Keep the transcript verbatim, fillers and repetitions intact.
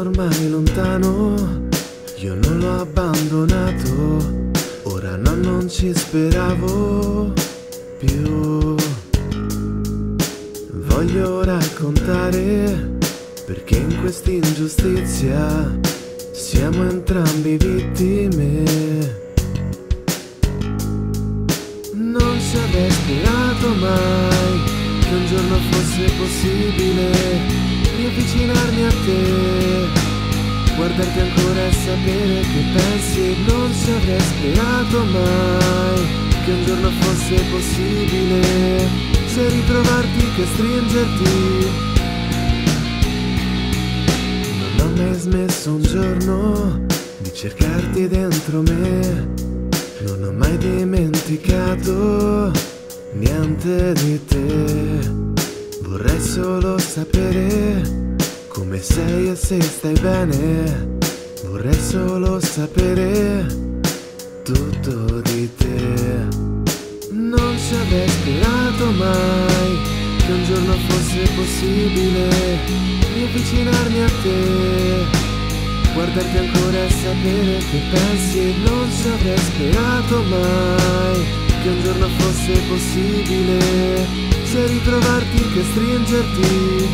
ormai lontano, io non l'ho abbandonato, ora no, non ci speravo più. Voglio raccontare perché in questa ingiustizia siamo entrambi vittime. Non ci avrei sperato mai che un giorno fosse possibile riavvicinarmi a te, guardarti ancora e sapere che pensi. Non ci avrei sperato mai che un giorno fosse possibile sia ritrovarti che stringerti. Non ho mai smesso un giorno di cercarti dentro me, non ho mai dimenticato niente di te. Vorrei solo sapere come sei e se stai bene, vorrei solo sapere tutto di te. Non ci avrei sperato mai che un giorno fosse possibile riavvicinarmi a te, guardarti ancora e sapere che pensi. Non ci avrei sperato mai che un giorno fosse possibile sia ritrovarti che stringerti.